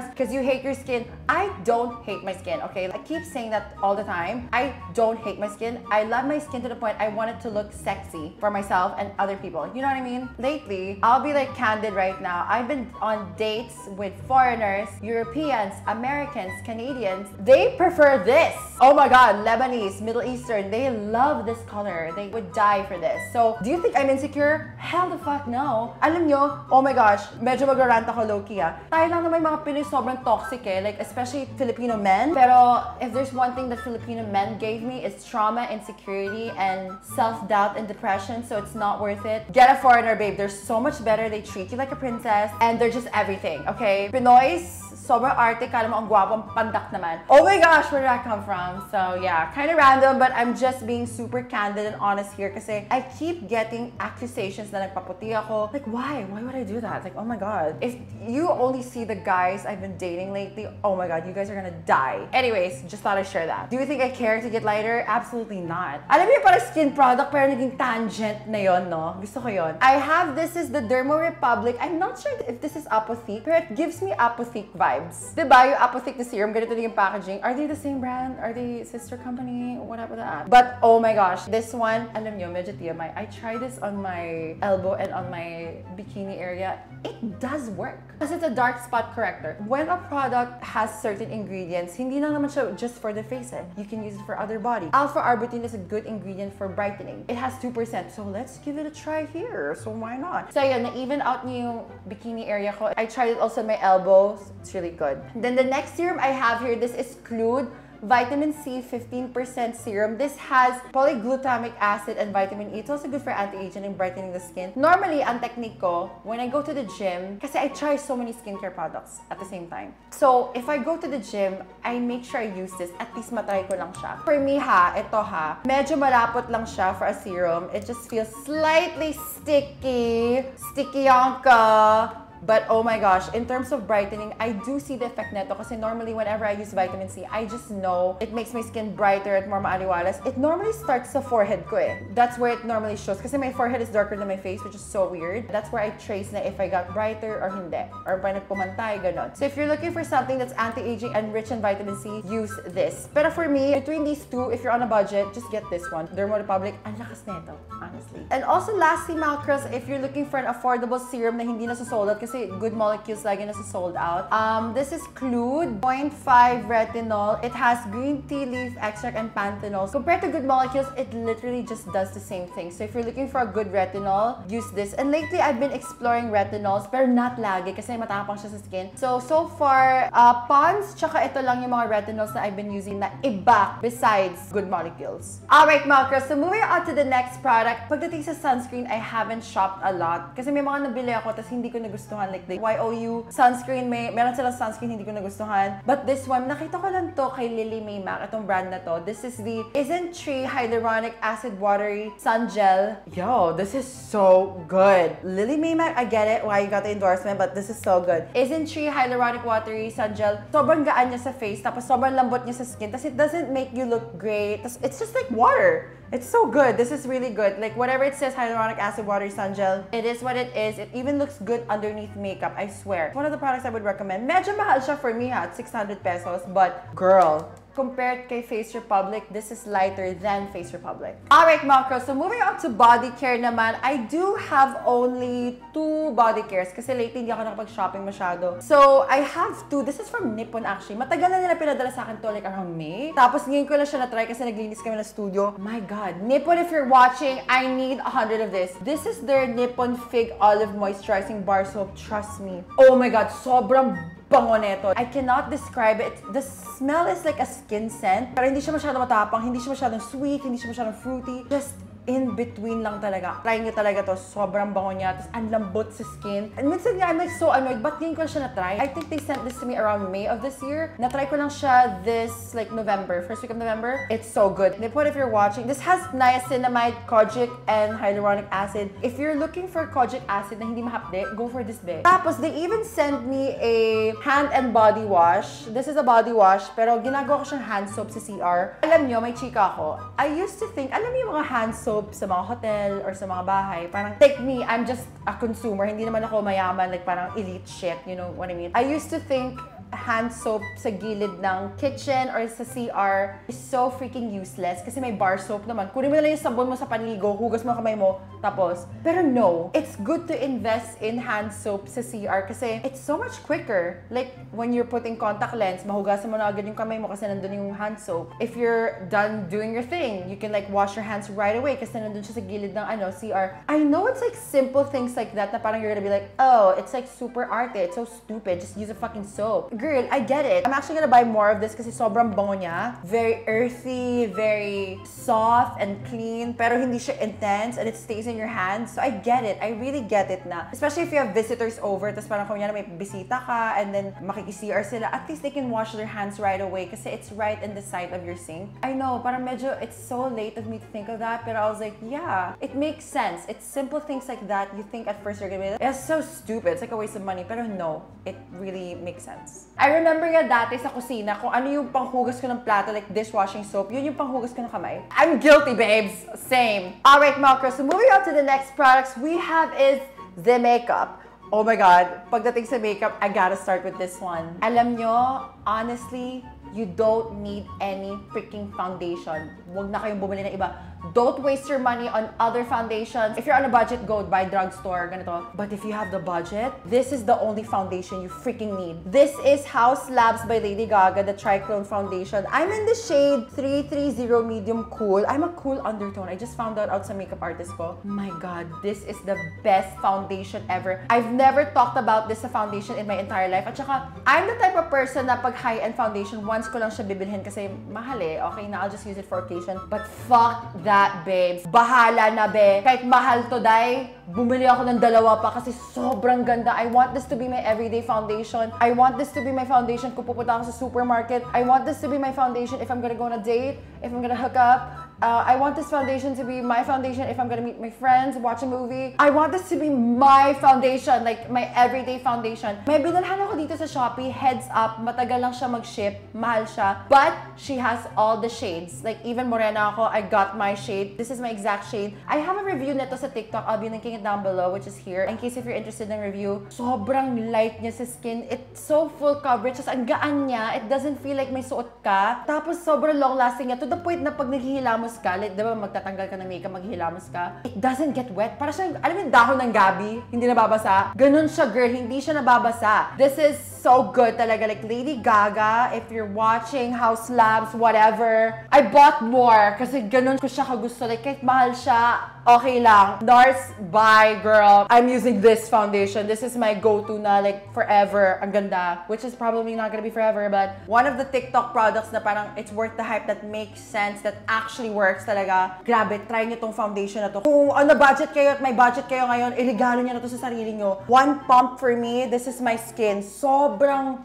because you hate your skin. I don't hate my skin, okay? I keep saying that all the time. I don't hate my skin. I love my skin to the point I want it to look sexy for myself and other people. You know what I mean? Lately, I'll be like candid right now. I've been on dates with foreigners, Europeans, Americans, Canadians. They prefer this. Oh my god, Lebanese, Middle Eastern. They love this color. They would die for this. So, do you think I'm insecure? Hell the fuck no. Alam nyo, oh my gosh, medyo mag-rant ako low-key ah. Tayo lang na may mga Pinoy sobrang toxic eh, like especially Filipino men. Pero, if there's one thing that Filipino men gave me, it's trauma, insecurity, and self-doubt and depression, so it's not worth it. Get a foreigner, babe. They're so much better. They treat you like a princess, and they're just everything, okay? Pinoys, sobrang arte, kala mo ang guwapo, ang pandak naman. Oh my gosh, where did I come from? So, yeah, kind of random, but I'm just being super candid and honest here kasi I keep getting accusations na nagpaputi ako. Like, why? Why would I do that? Like, oh my god. If you only see the guys I've been dating lately, oh my god, you guys are gonna die. Anyways, just thought I'd share that. Do you think I care to get lighter? Absolutely not. Alam niyo para skin product, pero naging tangent na yon, no? Gusto ko yon. I have, this is the Dermorepublic. I'm not sure if this is apothic, pero it gives me apothic vibes. Diba? Yung apothic na serum, ganito din yung packaging. Are they the same brand? Are they sister company? What up with that? But oh my gosh, this one, alam nyo, medyo TMI. I tried this on my elbow and on my bikini area. It does work. Kasi it's a dark spot corrector. When a product has certain ingredients, hindi na naman siya just for the face eh. You can use it for other body. Alpha-arbutin is a good ingredient for brightening. It has 2%. So let's give it a try here. So why not? So yun, na-even out niyo yung bikini area ko. I tried it also on my elbows. It's really good. Then the next serum I have here, this is Clued. Vitamin C 15% serum. This has polyglutamic acid and vitamin E. It's also good for anti-aging and brightening the skin. Normally, ang technique ko, when I go to the gym, kasi I try so many skincare products at the same time. So, if I go to the gym, I make sure I use this. At least matry ko lang siya. For me ha, ito ha, medyo malapot lang siya for a serum. It just feels slightly sticky. Sticky yonka. But oh my gosh, in terms of brightening, I do see the effect neto kasi normally whenever I use vitamin C, I just know it makes my skin brighter at more maaliwalas. It normally starts sa forehead ko eh. That's where it normally shows kasi my forehead is darker than my face, which is so weird. That's where I trace na if I got brighter or hindi. Or pa nagpumantay, ganon. So if you're looking for something that's anti-aging and rich in vitamin C, use this. Pero for me, between these two, if you're on a budget, just get this one. Dermorepublic, ang lakas neto, honestly. And also lastly, mga girls, if you're looking for an affordable serum na hindi nasusold out kasi kasi Good Molecules lagi na sold out. This is Clued 0.5 retinol. It has green tea leaf extract and panthenol. Compared to Good Molecules, it literally just does the same thing. So if you're looking for a good retinol, use this. And lately, I've been exploring retinols, pero not lagi kasi matapang siya sa skin. So far, Pan's tsaka ito lang yung mga retinols na I've been using na iba besides Good Molecules. Alright mga girls, so moving on to the next product. Pagdating sa sunscreen, I haven't shopped a lot kasi may mga nabili ako tapos hindi ko nagustuhan, like the YOU sunscreen. Meron silang sunscreen hindi ko nagustuhan. But this one, nakita ko lang to kay Lily May Mac, itong brand na to. This is the Isn't Tree Hyaluronic Acid Watery Sun Gel. Yo, this is so good. Lily May Mac, I get it why you got the endorsement, but this is so good. Isn't Tree Hyaluronic Watery Sun Gel. Sobrang gaan niya sa face, tapos sobrang lambot niya sa skin. Tapos it doesn't make you look great. Tapos it's just like water. It's so good. This is really good. Like whatever it says, hyaluronic acid water sun gel, it is what it is. It even looks good underneath makeup, I swear. One of the products I would recommend. Medyo mahal siya for me ha, 600 pesos, but girl, compared kay Face Republic, this is lighter than Face Republic. Alright, Macro, so moving on to body care naman, I do have only 2 body cares kasi lately hindi ako nakapag-shopping masyado. So, I have 2. This is from Nippon actually. Matagal na nila pinadala sa akin to, like around May. Tapos ngayon ko lang siya na-try kasi naglinis kami ng studio. My God, Nippon, if you're watching, I need 100 of this. This is their Nippon Fig Olive Moisturizing Bar Soap. Trust me. Oh my God, sobrang bango neto. I cannot describe it. The smell is like a skin scent. Pero hindi siya masyadong matapang, hindi siya masyadong sweet, hindi siya masyadong fruity. Just in between lang talaga. Try nyo talaga to. Sobrang bango niya. Tapos ang lambot sa skin. And minsan nga, I'm like so annoyed. But ngayon ko siya na-try. I think they sent this to me around May of this year. Na-try ko lang siya this like November. First week of November. It's so good. Nippon, if you're watching, this has niacinamide, kojic, and hyaluronic acid. If you're looking for kojic acid na hindi mahapde, go for this bit. Tapos they even sent me a hand and body wash. This is a body wash. Pero ginagawa ko siyang hand soap sa CR. Alam nyo, may chika ako. I used to think, alam nyo yung mga hand soap sa mga hotel or sa mga bahay, parang take me, I'm just a consumer, hindi naman ako mayaman, like parang elite shit, you know what I mean? I used to think hand soap sa gilid ng kitchen or sa CR is so freaking useless kasi may bar soap naman. Kunin mo na lang yung sabon mo sa panligo, hugas mo kamay mo, tapos. Pero no, it's good to invest in hand soap sa CR kasi it's so much quicker. Like, when you're putting contact lens, mahugasan mo na agad yung kamay mo kasi nandun yung hand soap. If you're done doing your thing, you can like wash your hands right away kasi nandun siya sa gilid ng ano, CR. I know it's like simple things like that na parang you're gonna be like, oh, it's like super arte, it's so stupid, just use a fucking soap. Girl, I get it. I'm actually gonna buy more of this kasi sobrang bango niya. Very earthy, very soft and clean, pero hindi siya intense and it stays in your hands. So I get it. I really get it na. Especially if you have visitors over, tapos parang kung yan may bisita ka and then makiki-CR sila, at least they can wash their hands right away kasi it's right in the side of your sink. I know, parang medyo, it's so late of me to think of that, pero I was like, yeah, it makes sense. It's simple things like that. You think at first you're gonna be like, it's so stupid. It's like a waste of money. Pero no, it really makes sense. I remember nga dati sa kusina, kung ano yung panghugas ko ng plato, like dishwashing soap, yun yung panghugas ko ng kamay. I'm guilty, babes. Same. Alright, Malkers. So moving on to the next products we have is the makeup. Oh my God. Pagdating sa makeup, I gotta start with this one. Alam nyo, honestly, you don't need any freaking foundation. Huwag na kayong bumili ng iba. Don't waste your money on other foundations. If you're on a budget, go buy drugstore, ganito. But if you have the budget, this is the only foundation you freaking need. This is House Labs by Lady Gaga, the Triclone Foundation. I'm in the shade 330 Medium Cool. I'm a cool undertone. I just found that out sa makeup artist ko. My God, this is the best foundation ever. I've never talked about this foundation in my entire life. At saka, I'm the type of person na pag high-end foundation, once ko lang siya bibilhin kasi mahal eh. Okay na, I'll just use it for occasion. But fuck that. That, babes. Bahala na, be. Kahit mahal to, day, bumili ako ng dalawa pa kasi sobrang ganda. I want this to be my everyday foundation. I want this to be my foundation kung pupunta ako sa supermarket. I want this to be my foundation if I'm gonna go on a date, if I'm gonna hook up. I want this foundation to be my foundation if I'm gonna meet my friends, watch a movie. I want this to be my foundation, like my everyday foundation. May binalhan ako dito sa Shopee, heads up, matagal lang siya mag-ship, mahal siya. But she has all the shades. Like even morena ako, I got my shade. This is my exact shade. I have a review neto sa TikTok. I'll be linking it down below, which is here, in case if you're interested in review. Sobrang light niya sa skin. It's so full coverage. Ang gaan niya. It doesn't feel like may suot ka. Tapos sobrang long lasting niya. To the point na pag naghihila maghilamos ka, like, diba magtatanggal ka ng makeup, maghilamos ka, it doesn't get wet. Para siyang, alam yung dahon ng gabi, hindi nababasa. Ganun siya, girl, hindi siya nababasa. This is so good talaga. Like, Lady Gaga, if you're watching, House Labs, whatever, I bought more kasi ganun ko siya kagusto. Like, kahit mahal siya, okay lang. Nars, bye, girl. I'm using this foundation. This is my go-to na, like, forever. Ang ganda. Which is probably not gonna be forever, but one of the TikTok products na parang it's worth the hype, that makes sense, that actually works talaga. Grabe, try nyo tong foundation na to. Kung on a budget kayo at may budget kayo ngayon, iregalo nyo na to sa sarili nyo. One pump for me, this is my skin. Sobrang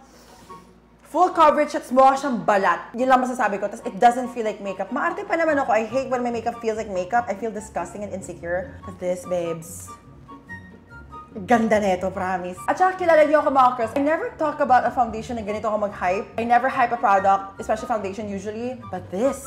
full coverage at mukha siyang balat. Yun lang masasabi ko. Tapos it doesn't feel like makeup. Maarte pa naman ako. I hate when my makeup feels like makeup. I feel disgusting and insecure. But this, babes, ganda neto, promise. At saka kilala niyo ako, mga girls. I never talk about a foundation na ganito ako mag-hype. I never hype a product, especially foundation usually. But this,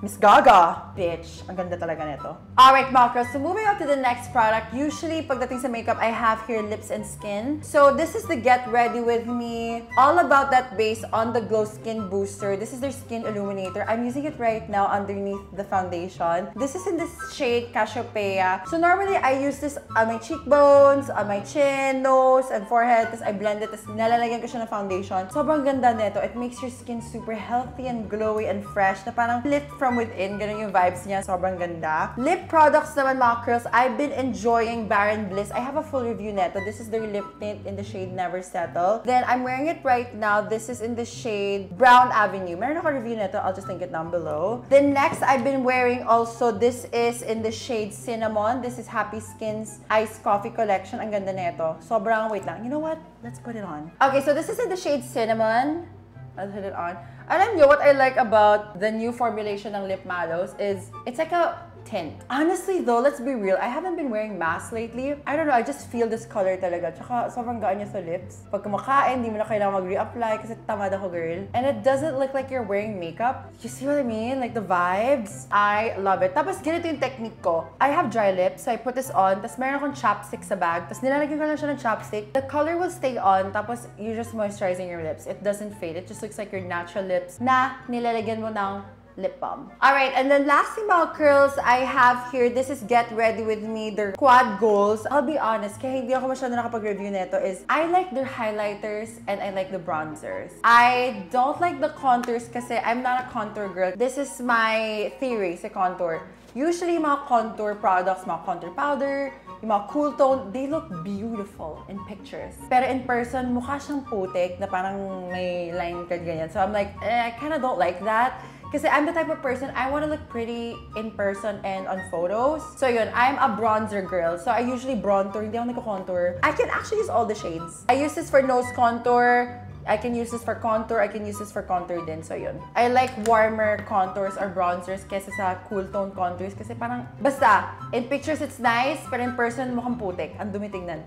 Miss Gaga, bitch, ang ganda talaga neto. Alright, mga girls, so moving on to the next product. Usually, pagdating sa makeup, I have here lips and skin. So this is the Get Ready With Me. All About That Base on the Glow Skin Booster. This is their skin illuminator. I'm using it right now underneath the foundation. This is in this shade Cassiopeia. So normally, I use this on my cheekbones, on my chin, nose, and forehead. Tapos I blend it, tapos nalalagyan ko siya ng foundation. Sobrang ganda neto. It makes your skin super healthy and glowy and fresh. Na parang lift from within, ganun yung vibes niya. Sobrang ganda. Lip products naman, mga girls, I've been enjoying Baron Bliss. I have a full review neto. This is their lip tint in the shade Never Settle. Then, I'm wearing it right now. This is in the shade Brown Avenue. Meron ako review neto. I'll just link it down below. Then, next, I've been wearing also, this is in the shade Cinnamon. This is Happy Skin's Iced Coffee Collection. Ang ganda neto. Sobrang, wait lang. You know what? Let's put it on. Okay, so this is in the shade Cinnamon. I'll put it on. Alam niyo, what I like about the new formulation ng Lip Mallows is it's like a tint. Honestly though, let's be real, I haven't been wearing masks lately. I don't know, I just feel this color talaga. Tsaka sobrang gaan niya sa lips. Pag kumakain, di mo na kailangan mag-reapply kasi tamad ako, girl. And it doesn't look like you're wearing makeup. You see what I mean? Like the vibes. I love it. Tapos ganito yung technique ko. I have dry lips, so I put this on. Tapos meron akong chapstick sa bag. Tapos nilalagyan ko lang siya ng chapstick. The color will stay on. Tapos you're just moisturizing your lips. It doesn't fade. It just looks like your natural lips na nilalagyan mo ng lip balm. Alright, and then lastly, mga curls, I have here, this is Get Ready With Me, their quad goals. I'll be honest, kaya hindi ako masyado nakapag-review neto is, I like their highlighters and I like the bronzers. I don't like the contours kasi I'm not a contour girl. This is my theory sa contour. Usually, mga contour products, mga contour powder, yung mga cool tone, they look beautiful in pictures. Pero in person, mukha siyang putik na parang may line cut ganyan. So I'm like, I kinda don't like that. Kasi I'm the type of person, I want to look pretty in person and on photos. So yun, I'm a bronzer girl. So I usually bronzer, hindi ako nagko-contour. I can actually use all the shades. I use this for nose contour. I can use this for contour. I can use this for contour din. So yun. I like warmer contours or bronzers kesa sa cool tone contours. Kasi parang, basta, in pictures it's nice, pero in person mukhang putik. Ang dumi tingnan.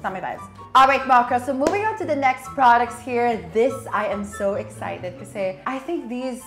Stomach vibes. Alright, mga girls, so moving on to the next products here. This, I am so excited kasi I think these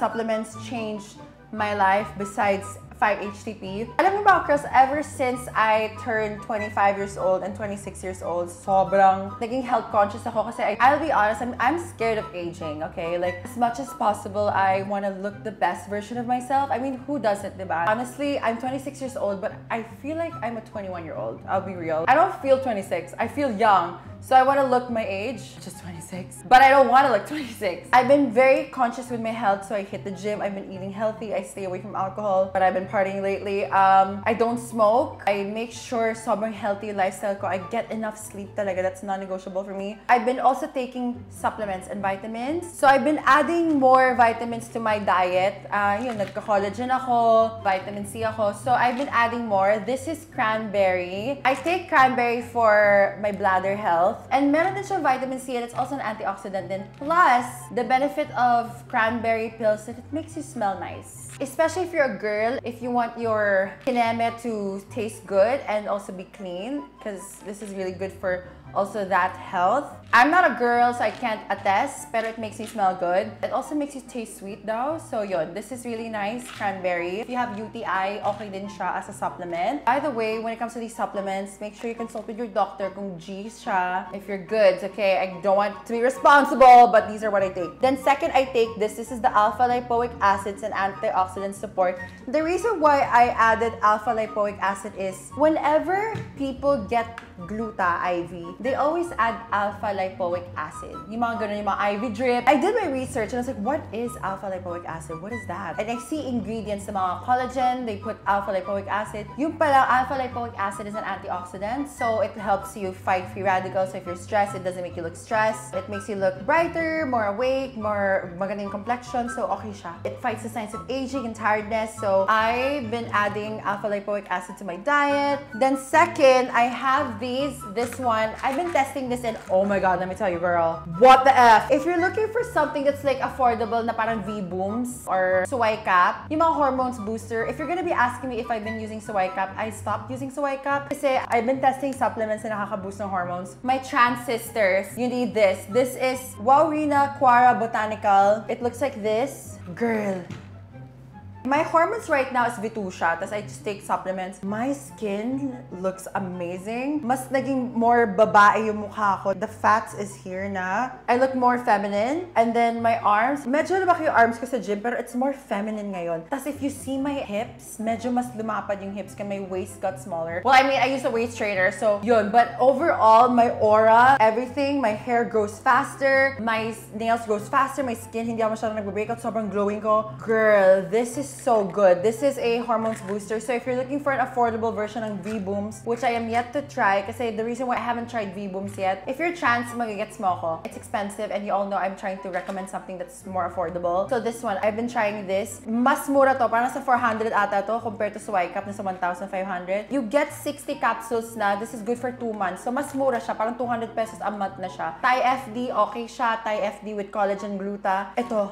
supplements changed my life besides 5-HTP. Alam mo ba, girls, ever since I turned 25 years old and 26 years old, sobrang naging health conscious ako kasi I'll be honest, I'm scared of aging, okay? Like, as much as possible, I want to look the best version of myself. I mean, who doesn't, diba? Honestly, I'm 26 years old, but I feel like I'm a 21-year-old. I'll be real. I don't feel 26. I feel young. So I want to look my age, just 26, but I don't want to look 26. I've been very conscious with my health, so I hit the gym, I've been eating healthy, I stay away from alcohol, but I've been partying lately. I don't smoke. I make sure sobrang healthy lifestyle ko. I get enough sleep talaga. That's non-negotiable for me. I've been also taking supplements and vitamins. So I've been adding more vitamins to my diet. Yun, nagka-collagen ako, vitamin C ako. So I've been adding more. This is cranberry. I take cranberry for my bladder health. And meron din siyang vitamin C and it's also an antioxidant din. Plus, the benefit of cranberry pills is it makes you smell nice. Especially if you're a girl, if you want your kineme to taste good and also be clean. because this is really good for also that health. I'm not a girl, so I can't attest, but it makes you smell good. It also makes you taste sweet though. So yun, this is really nice, cranberry. If you have UTI, okay din siya as a supplement. By the way, when it comes to these supplements, make sure you consult with your doctor kung G siya. If you're good, okay, I don't want to be responsible, but these are what I take. Then second, I take this. This is the alpha lipoic acids and antioxidant support. The reason why I added alpha lipoic acid is whenever people get Gluta IV, they always add alpha lipoic acid. Yung mga ganun, yung mga IV drip. I did my research and I was like, what is alpha lipoic acid? What is that? And I see ingredients sa mga collagen, they put alpha lipoic acid. Yung pala, alpha lipoic acid is an antioxidant, so it helps you fight free radicals. So if you're stressed, it doesn't make you look stressed. It makes you look brighter, more awake, more magandang complexion, so okay siya. It fights the signs of aging and tiredness, so I've been adding alpha lipoic acid to my diet. Then second, I have this one. I've been testing this and oh my god, let me tell you girl, what the F? If you're looking for something that's like affordable na parang V-Booms or Suwaykap, yung mga hormones booster, if you're gonna be asking me if I've been using Suwaykap, I stopped using Suwaykap kasi I've been testing supplements na nakaka-boost ng hormones. My trans sisters, you need this. This is Waorina Quara Botanical. It looks like this. Girl, my hormones right now is V2 siya, tas I just take supplements. My skin looks amazing. Mas naging more babae yung mukha ko. The fats is here na. I look more feminine. And then my arms, medyo lumaki yung arms ko sa gym, pero it's more feminine ngayon. Tas if you see my hips, medyo mas lumapad yung hips, and my waist got smaller. Well, I mean, I use a waist trainer, so yun. But overall, my aura, everything, my hair grows faster, my nails grows faster, my skin, hindi ako masyadong nag-breakout, sobrang glowing ko. Girl, this is so good. This is a hormones booster. So if you're looking for an affordable version of V-Booms, which I am yet to try kasi the reason why I haven't tried V-Booms yet, if you're trans, magagets mo ako. It's expensive and you all know I'm trying to recommend something that's more affordable. So this one, I've been trying this. Mas mura to. Parang sa 400 ata to compared to Suwaykap na sa 1,500. You get 60 capsules na. This is good for 2 months. So mas mura siya. Parang 200 pesos a month na siya. Thai FD, okay siya. Thai FD with collagen gluta. Ito.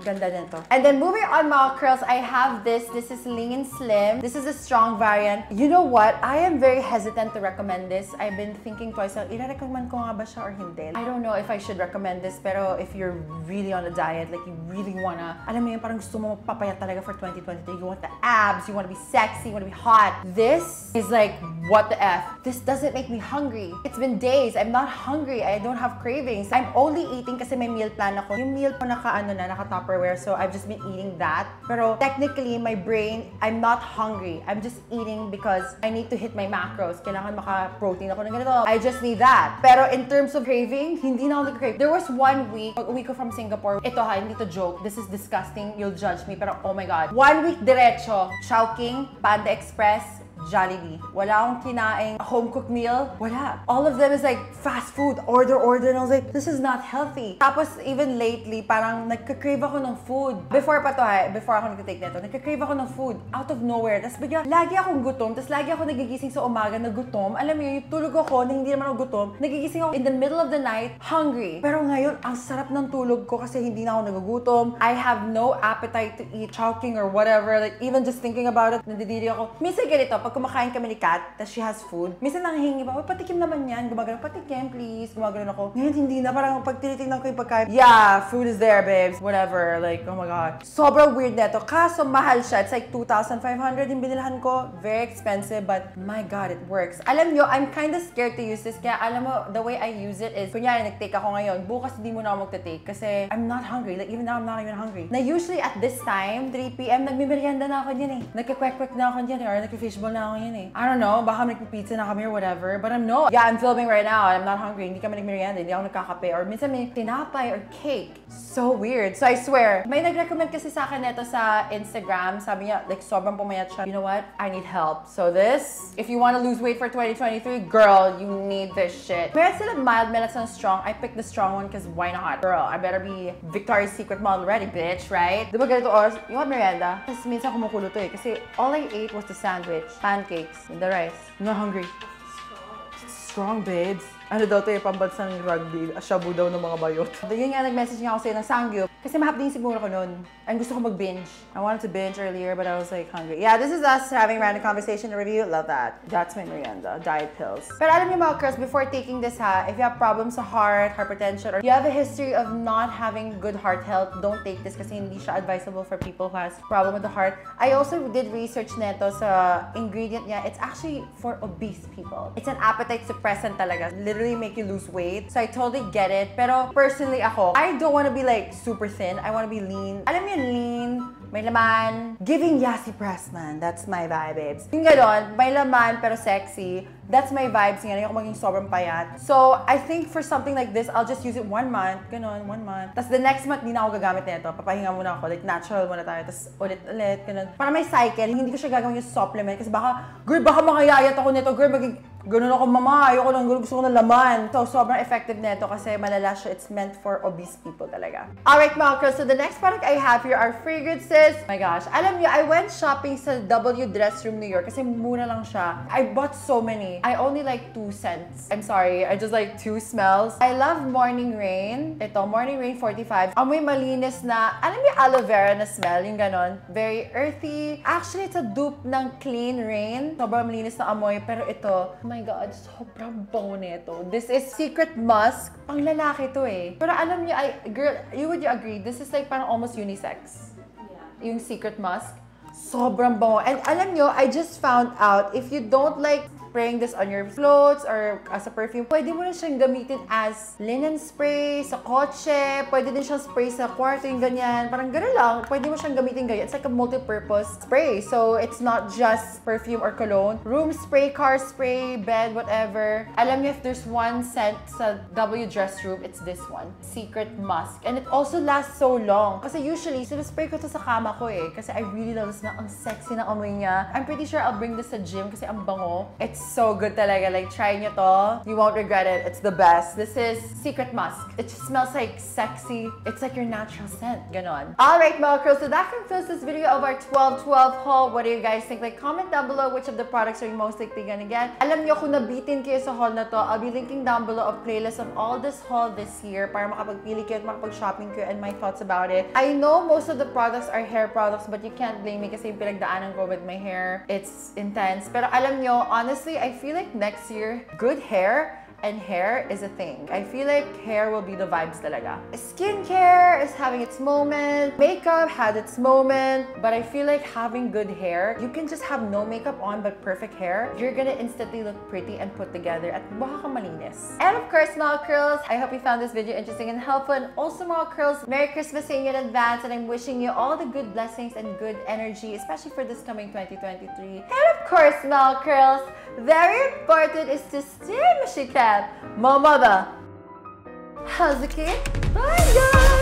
Ganda din to. And then moving on mga curls, I have this. This is Lean and Slim. This is a strong variant. You know what? I am very hesitant to recommend this. I've been thinking twice, i-recommend ko nga ba siya or hindi? I don't know if I should recommend this, pero if you're really on a diet, like you really wanna, alam mo yun, parang gusto mo papayat talaga for 2023. You want the abs, you wanna be sexy, you wanna be hot. This is like, what the F? This doesn't make me hungry. It's been days. I'm not hungry. I don't have cravings. I'm only eating kasi may meal plan ako. Yung meal ko naka-ano na, naka-top, so I've just been eating that. Pero technically, my brain, I'm not hungry. I'm just eating because I need to hit my macros. Kailangan maka-protein ako ng ganito. I just need that. Pero in terms of craving, hindi na ako nag-crave. There was 1 week, pag-uwi ko from Singapore, ito ha, hindi to joke. This is disgusting. You'll judge me. Pero oh my God. 1 week diretso, Chowking, Panda Express, Jollibee. Wala akong kinaing home-cooked meal. Wala. All of them is like fast food, order, order. And I was like, this is not healthy. Tapos even lately, parang nagka-crave ako ng food. Before pa to ha, before ako nag-take nito, nagka-crave ako ng food out of nowhere. Tapos bigla, lagi akong gutom. Tapos lagi ako nagigising sa umaga na gutom. Alam mo yun, tulog ako na hindi naman ako gutom. Nagigising ako in the middle of the night, hungry. Pero ngayon, ang sarap ng tulog ko kasi hindi na ako nagugutom. I have no appetite to eat Chowking or whatever. Like even just thinking about it, nadidiri ako. Minsan ganito, pag kumakain kami ni Kat, tas she has food. Minsan nanghihingi pa, patikim naman yan. Gumagano, patikim, please. Gumagano ako. Ngayon, hindi na. Parang pag tinitignan ko yung pagkain, yeah, food is there, babes. Whatever. Like, oh my God. Sobrang weird na ito. Kaso, mahal siya. It's like 2,500 yung binilhan ko. Very expensive, but my God, it works. Alam nyo, I'm kinda scared to use this. Kaya alam mo, the way I use it is, kunyari, nag-take ako ngayon. Bukas, hindi mo na ako magta-take kasi I'm not hungry. Like, even now, I'm not even hungry. Na usually, at this time, 3 p.m, nagmimerienda na ako dyan eh. Nagkikwek-kwek na ako dyan eh, or nagkifishball na. I don't know, baka nagpipizza na kami or whatever, but I'm not. Yeah, I'm filming right now and I'm not hungry. Hindi kami nagmerienda, hindi ako nagkakape or minsan may tinapay or cake. So weird. So I swear, may nag-recommend kasi sa akin nito sa Instagram. Sabi niya, like, sobrang pumayat siya. You know what? I need help. So this, if you want to lose weight for 2023, girl, you need this shit. Meron silang mild, meron silang strong. I picked the strong one because why not? Girl, I better be Victoria's Secret model ready, bitch, right? Diba ganito oras, you want merienda? Tapos minsan kumukulo to eh kasi all I ate was the sandwich, pancakes, and the rice. I'm not hungry. Strong, babes. Ano daw to yung pambansang rugby, shabu daw ng mga bayot. Yun nga, nag-message nga ako sa'yo ng Sangyup. Kasi mahap din siguro ko nun. And gusto ko mag-binge. I wanted to binge earlier, but I was like hungry. Yeah, this is us having random conversation and review. Love that. That's my merienda. Diet pills. Pero alam niyo mga girls, before taking this ha, if you have problems sa heart, hypertension, or you have a history of not having good heart health, don't take this kasi hindi siya advisable for people who has problem with the heart. I also did research neto sa ingredient niya. It's actually for obese people. It's an appetite suppressant talaga. Literally make you lose weight. So I totally get it. Pero personally ako, I don't want to be like super thin. I want to be lean. Alam niyo, lean, may laman. Giving Yassi Pressman. That's my vibe, babes. Yung ganon, may laman pero sexy. That's my vibes. Ngayon ako maging sobrang payat. So, I think for something like this, I'll just use it 1 month. Ganon, 1 month. Tapos the next month, di na ako gagamit na ito. Papahinga muna ako. Like, natural muna tayo. Tapos ulit-ulit, ganon. Para may cycle, hindi ko siya gagawin yung supplement. Kasi baka, girl, baka makayayat ako nito. Girl, maging... Ganun ako, mama. Ayoko lang. Gusto ko na laman. So, sobrang effective nito kasi malala siya. It's meant for obese people talaga. Alright, mga girls. So, the next product I have here are fragrances. Oh my gosh. Alam niyo, I went shopping sa W Dress Room, New York kasi mura lang siya. I bought so many. I only like 2 cents. I'm sorry. I just like 2 smells. I love Morning Rain. Ito, Morning Rain 45. Amoy malinis na, alam niyo, aloe vera na smell. Yung ganon. Very earthy. Actually, it's a dupe ng Clean Rain. Sobrang malinis na amoy. Pero ito, oh my God, sobrang bango nito. This is Secret Musk. Pang lalaki to eh. Pero alam niyo, girl, would you agree? This is like parang almost unisex. Yeah. Yung Secret Musk. Sobrang bango. And alam niyo, I just found out, if you don't like spraying this on your clothes or as a perfume, pwede mo na siyang gamitin as linen spray, sa kotse, pwede din siyang spray sa kwarto, yung ganyan. Parang gano'n lang, pwede mo siyang gamitin ganyan. It's like a multi-purpose spray. So, it's not just perfume or cologne. Room spray, car spray, bed, whatever. Alam niyo, if there's one scent sa W Dress Room, it's this one. Secret Musk. And it also lasts so long. Kasi usually, sinaspray ko to sa kama ko eh. Kasi I really love this na. Ang sexy na amoy niya. I'm pretty sure I'll bring this sa gym kasi ang bango. It's so good talaga. Like, try nyo to. You won't regret it. It's the best. This is Secret Musk. It just smells like sexy. It's like your natural scent. Ganon. Alright, mga girls. So that concludes this video of our 12-12 haul. What do you guys think? Like, comment down below which of the products are you most likely gonna get. Alam nyo, kung nabitin kayo sa haul na to, I'll be linking down below a playlist of all this haul this year para makapagpili kayo at makapag-shopping kayo and my thoughts about it. I know most of the products are hair products but you can't blame me kasi yung pinagdaanan ko with my hair. It's intense. Pero alam nyo, honestly, I feel like next year, good hair and hair is a thing. I feel like hair will be the vibes talaga. Skincare is having its moment. Makeup had its moment. But I feel like having good hair, you can just have no makeup on but perfect hair. You're gonna instantly look pretty and put together at baka malinis. And of course, mga curls, I hope you found this video interesting and helpful. And also, mga curls, Merry Christmas in advance. And I'm wishing you all the good blessings and good energy, especially for this coming 2023. And of course, mga curls, very important is to stay mushy cat. My mother has a kid. Bye guys!